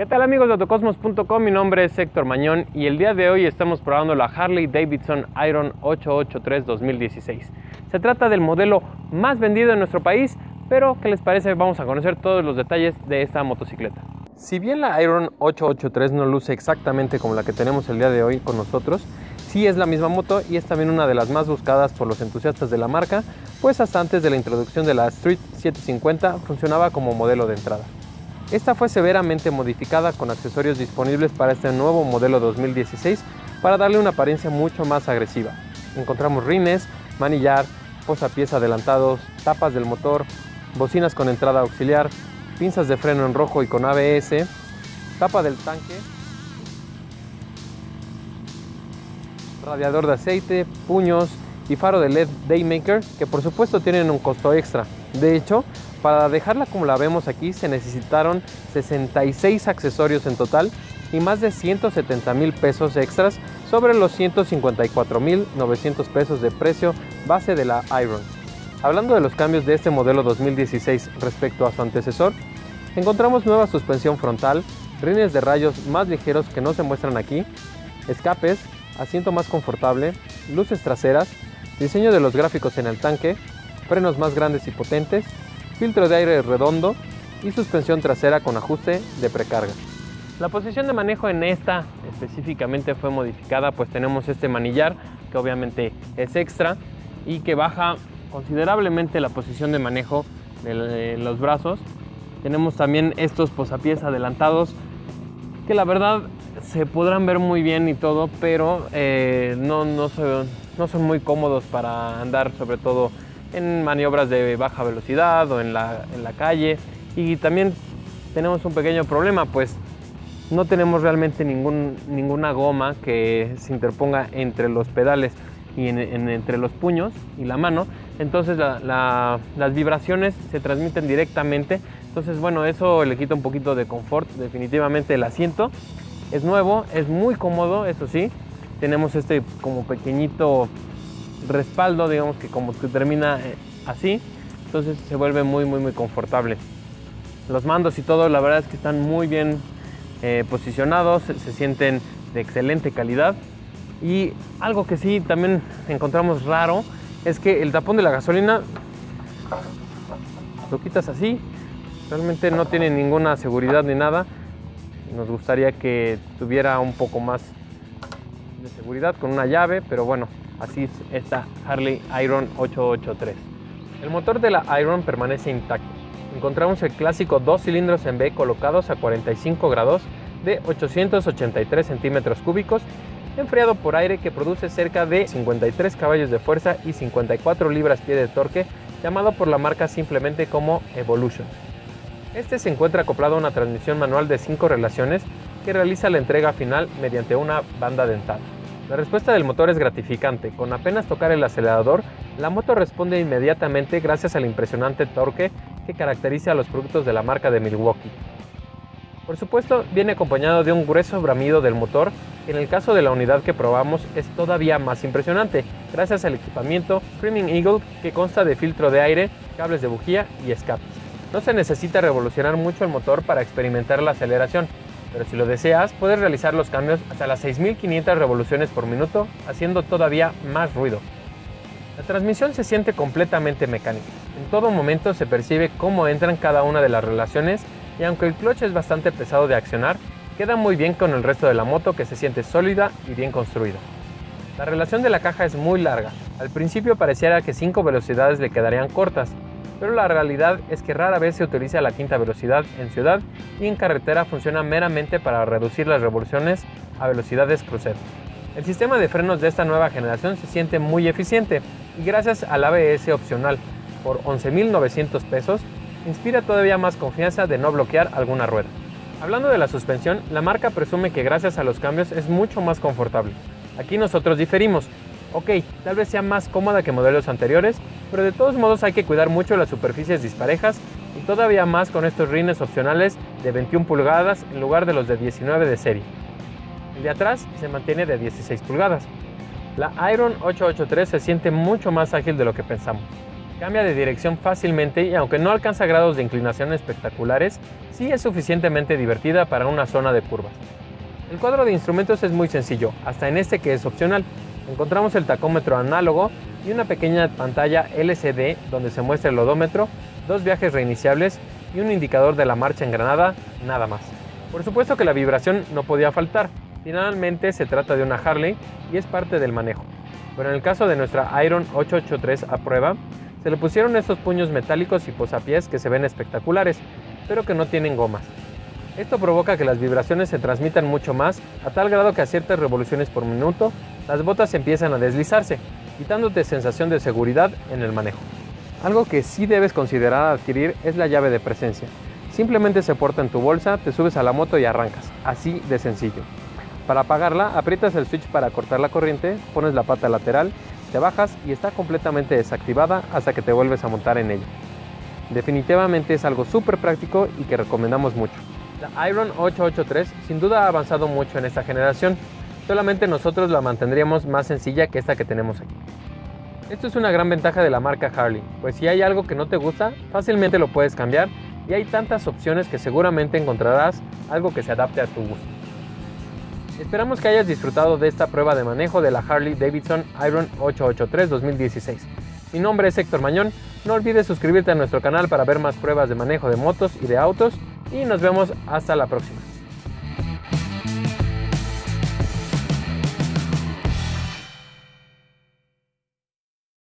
¿Qué tal amigos de Autocosmos.com? Mi nombre es Héctor Mañón y el día de hoy estamos probando la Harley-Davidson Iron 883 2016. Se trata del modelo más vendido en nuestro país, pero ¿qué les parece? Vamos a conocer todos los detalles de esta motocicleta. Si bien la Iron 883 no luce exactamente como la que tenemos el día de hoy con nosotros, sí es la misma moto y es también una de las más buscadas por los entusiastas de la marca, pues hasta antes de la introducción de la Street 750 funcionaba como modelo de entrada. Esta fue severamente modificada con accesorios disponibles para este nuevo modelo 2016 para darle una apariencia mucho más agresiva. Encontramos rines, manillar, posapiés adelantados, tapas del motor, bocinas con entrada auxiliar, pinzas de freno en rojo y con ABS, tapa del tanque, radiador de aceite, puños y faro de LED Daymaker, que por supuesto tienen un costo extra. De hecho, para dejarla como la vemos aquí se necesitaron 66 accesorios en total y más de 170 mil pesos extras sobre los 154,900 pesos de precio base de la Iron. Hablando de los cambios de este modelo 2016 respecto a su antecesor, encontramos nueva suspensión frontal, rines de rayos más ligeros que no se muestran aquí, escapes, asiento más confortable, luces traseras, diseño de los gráficos en el tanque, frenos más grandes y potentes, filtro de aire redondo y suspensión trasera con ajuste de precarga. La posición de manejo en esta específicamente fue modificada, pues tenemos este manillar que obviamente es extra y que baja considerablemente la posición de manejo de los brazos. Tenemos también estos posapiés adelantados que la verdad se podrán ver muy bien y todo, pero no son muy cómodos para andar, sobre todo en maniobras de baja velocidad o en la calle. Y también tenemos un pequeño problema, pues no tenemos realmente ninguna goma que se interponga entre los pedales y entre los puños y la mano, entonces las vibraciones se transmiten directamente. Entonces bueno, eso le quita un poquito de confort. Definitivamente el asiento es nuevo, es muy cómodo, eso sí, tenemos este como pequeñito respaldo, digamos que como que termina así, entonces se vuelve muy confortable. Los mandos y todo, la verdad es que están muy bien posicionados, se sienten de excelente calidad. Y algo que sí también encontramos raro es que el tapón de la gasolina lo quitas así, realmente no tiene ninguna seguridad ni nada. Nos gustaría que tuviera un poco más de seguridad con una llave, pero bueno, así es esta Harley Iron 883. El motor de la Iron permanece intacto. Encontramos el clásico 2 cilindros en B colocados a 45 grados de 883 centímetros cúbicos, enfriado por aire, que produce cerca de 53 caballos de fuerza y 54 libras-pie de torque, llamado por la marca simplemente como Evolution. Este se encuentra acoplado a una transmisión manual de 5 relaciones que realiza la entrega final mediante una banda dentada. La respuesta del motor es gratificante. Con apenas tocar el acelerador, la moto responde inmediatamente gracias al impresionante torque que caracteriza a los productos de la marca de Milwaukee. Por supuesto, viene acompañado de un grueso bramido del motor, que en el caso de la unidad que probamos es todavía más impresionante, gracias al equipamiento Screaming Eagle, que consta de filtro de aire, cables de bujía y escapes. No se necesita revolucionar mucho el motor para experimentar la aceleración, pero si lo deseas, puedes realizar los cambios hasta las 6500 revoluciones por minuto, haciendo todavía más ruido. La transmisión se siente completamente mecánica. En todo momento se percibe cómo entran cada una de las relaciones, y aunque el clutch es bastante pesado de accionar, queda muy bien con el resto de la moto, que se siente sólida y bien construida. La relación de la caja es muy larga. Al principio pareciera que 5 velocidades le quedarían cortas, pero la realidad es que rara vez se utiliza la quinta velocidad en ciudad, y en carretera funciona meramente para reducir las revoluciones a velocidades crucero. El sistema de frenos de esta nueva generación se siente muy eficiente, y gracias al ABS opcional por 11,900 pesos, inspira todavía más confianza de no bloquear alguna rueda. Hablando de la suspensión, la marca presume que gracias a los cambios es mucho más confortable. Aquí nosotros diferimos. Ok, tal vez sea más cómoda que modelos anteriores, pero de todos modos hay que cuidar mucho las superficies disparejas, y todavía más con estos rines opcionales de 21 pulgadas en lugar de los de 19 de serie. El de atrás se mantiene de 16 pulgadas. La Iron 883 se siente mucho más ágil de lo que pensamos. Cambia de dirección fácilmente y aunque no alcanza grados de inclinación espectaculares, sí es suficientemente divertida para una zona de curvas. El cuadro de instrumentos es muy sencillo, hasta en este que es opcional. Encontramos el tacómetro análogo y una pequeña pantalla LCD donde se muestra el odómetro, dos viajes reiniciables y un indicador de la marcha engranada, nada más. Por supuesto que la vibración no podía faltar, finalmente se trata de una Harley y es parte del manejo. Pero en el caso de nuestra Iron 883 a prueba, se le pusieron estos puños metálicos y posapiés que se ven espectaculares, pero que no tienen gomas. Esto provoca que las vibraciones se transmitan mucho más, a tal grado que a ciertas revoluciones por minuto, las botas empiezan a deslizarse, quitándote sensación de seguridad en el manejo. Algo que sí debes considerar adquirir es la llave de presencia. Simplemente se porta en tu bolsa, te subes a la moto y arrancas, así de sencillo. Para apagarla, aprietas el switch para cortar la corriente, pones la pata lateral, te bajas y está completamente desactivada hasta que te vuelves a montar en ella. Definitivamente es algo súper práctico y que recomendamos mucho. La Iron 883 sin duda ha avanzado mucho en esta generación, solamente nosotros la mantendríamos más sencilla que esta que tenemos aquí. Esto es una gran ventaja de la marca Harley, pues si hay algo que no te gusta, fácilmente lo puedes cambiar y hay tantas opciones que seguramente encontrarás algo que se adapte a tu gusto. Esperamos que hayas disfrutado de esta prueba de manejo de la Harley-Davidson Iron 883 2016. Mi nombre es Héctor Mañón, no olvides suscribirte a nuestro canal para ver más pruebas de manejo de motos y de autos y nos vemos hasta la próxima.